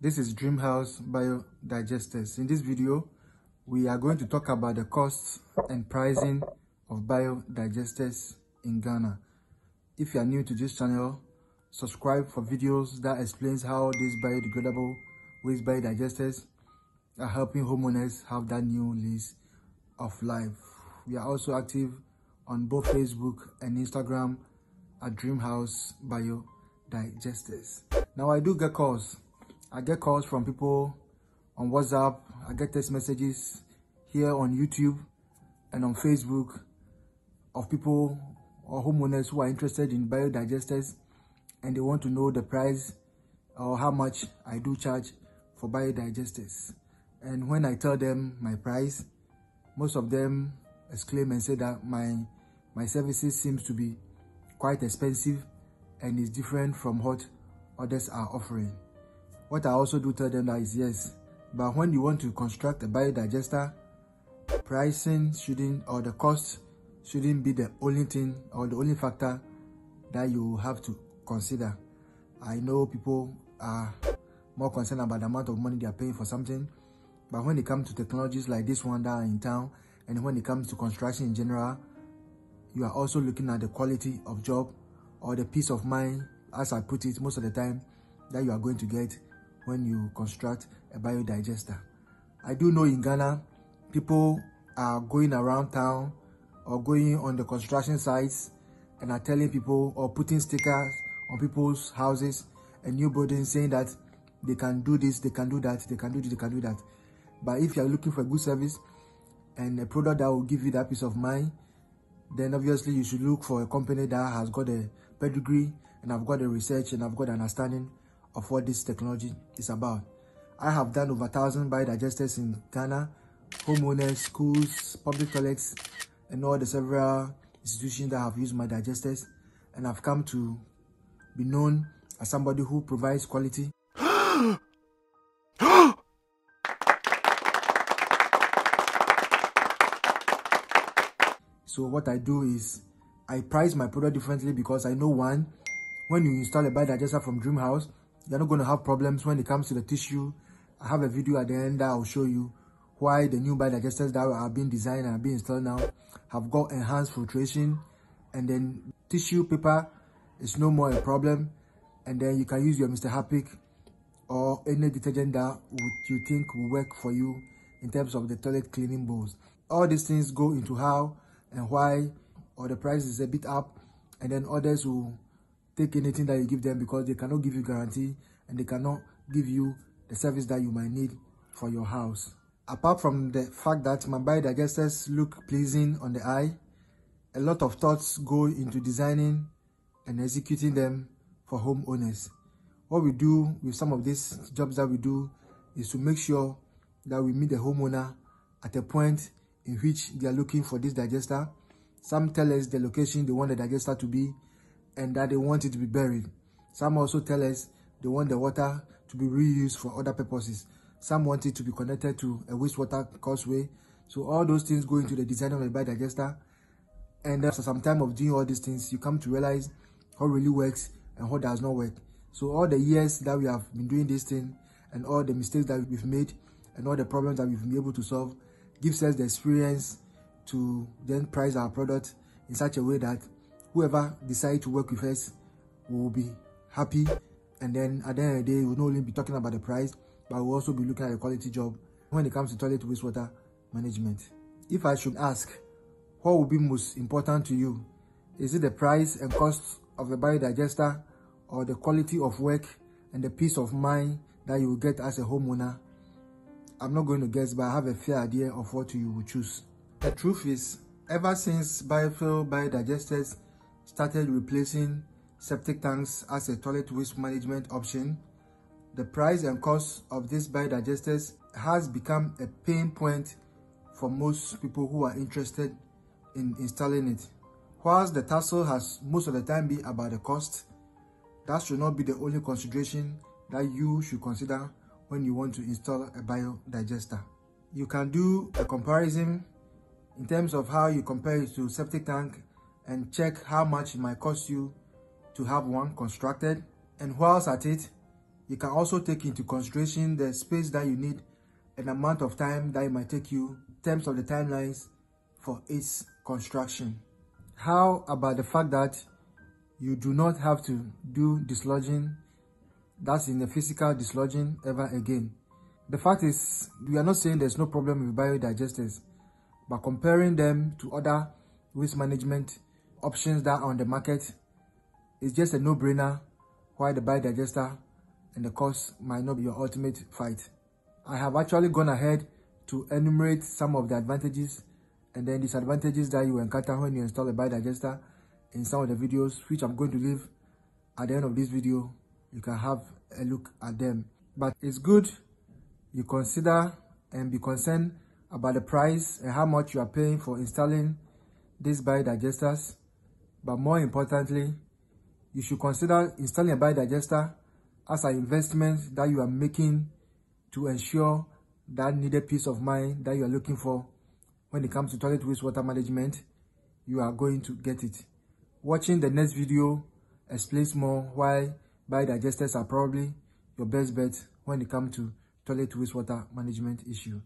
This is Dreamhouse Biodigesters. In this video, we are going to talk about the costs and pricing of biodigesters in Ghana. If you are new to this channel, subscribe for videos that explains how these biodegradable waste biodigesters are helping homeowners have that new lease of life. We are also active on both Facebook and Instagram at Dreamhouse Biodigesters. Now, I do get calls. I get calls from people on WhatsApp, I get text messages here on YouTube and on Facebook of people or homeowners who are interested in biodigesters and they want to know the price or how much I do charge for biodigesters. And when I tell them my price, most of them exclaim and say that my services seems to be quite expensive and is different from what others are offering. What I also do tell them that is yes, but when you want to construct a biodigester, pricing shouldn't, or the cost shouldn't be the only thing or the only factor that you have to consider. I know people are more concerned about the amount of money they are paying for something, but when it comes to technologies like this one that are in town, and when it comes to construction in general, you are also looking at the quality of job or the peace of mind, as I put it most of the time, that you are going to get when you construct a biodigester. I do know in Ghana, people are going around town or going on the construction sites and are telling people or putting stickers on people's houses and new buildings saying that they can do this, they can do that, they can do this, they can do that. But if you are looking for a good service and a product that will give you that peace of mind, then obviously you should look for a company that has got a pedigree and I've got the research and I've got the understanding of what this technology is about. I have done over 1,000 biodigesters in Ghana, homeowners, schools, public toilets, and all the several institutions that have used my digesters. And I've come to be known as somebody who provides quality So what I do is I price my product differently because I know, one, when you install a biodigester from Dreamhouse, you're not going to have problems when it comes to the tissue. I have a video at the end that I'll show you why the new biodigesters that are being designed and are being installed now have got enhanced filtration, and then tissue paper is no more a problem, and then you can use your Mr. Hapik or any detergent that you think will work for you in terms of the toilet cleaning bowls. All these things go into how and why, or the price is a bit up, and then others will take anything that you give them because they cannot give you guarantee and they cannot give you the service that you might need for your house. Apart from the fact that my biodigesters look pleasing on the eye, a lot of thoughts go into designing and executing them for homeowners. What we do with some of these jobs that we do is to make sure that we meet the homeowner at a point in which they are looking for this digester. Some tell us the location they want the digester to be and that they want it to be buried. Some also tell us they want the water to be reused for other purposes. Some want it to be connected to a wastewater causeway. So all those things go into the design of a biodigester. And after some time of doing all these things, you come to realize what really works and what does not work. So all the years that we have been doing this thing and all the mistakes that we've made and all the problems that we've been able to solve gives us the experience to then price our product in such a way that whoever decides to work with us will be happy, and then at the end of the day, we'll not only be talking about the price, but we'll also be looking at a quality job when it comes to toilet wastewater management. If I should ask, what will be most important to you? Is it the price and cost of the biodigester, or the quality of work and the peace of mind that you will get as a homeowner? I'm not going to guess, but I have a fair idea of what you will choose. The truth is, ever since Biofil biodigesters started replacing septic tanks as a toilet waste management option, the price and cost of these biodigesters has become a pain point for most people who are interested in installing it. Whilst the tussle has most of the time been about the cost, that should not be the only consideration that you should consider when you want to install a biodigester. You can do a comparison in terms of how you compare it to septic tank and check how much it might cost you to have one constructed. And whilst at it, You can also take into consideration the space that you need and amount of time that it might take you in terms of the timelines for its construction. How about the fact that you do not have to do dislodging, that's in the physical dislodging, ever again? The fact is, we are not saying there's no problem with biodigesters, but comparing them to other waste management options that are on the market, it's just a no-brainer why the biodigester and the cost might not be your ultimate fight. I have actually gone ahead to enumerate some of the advantages and then disadvantages that you encounter when you install a biodigester in some of the videos, which I'm going to leave at the end of this video. You can have a look at them. But it's good you consider and be concerned about the price and how much you are paying for installing these biodigesters. But more importantly, you should consider installing a biodigester as an investment that you are making to ensure that needed peace of mind that you are looking for when it comes to toilet wastewater management. You are going to get it. Watching the next video explains more why biodigesters are probably your best bet when it comes to toilet wastewater management issue.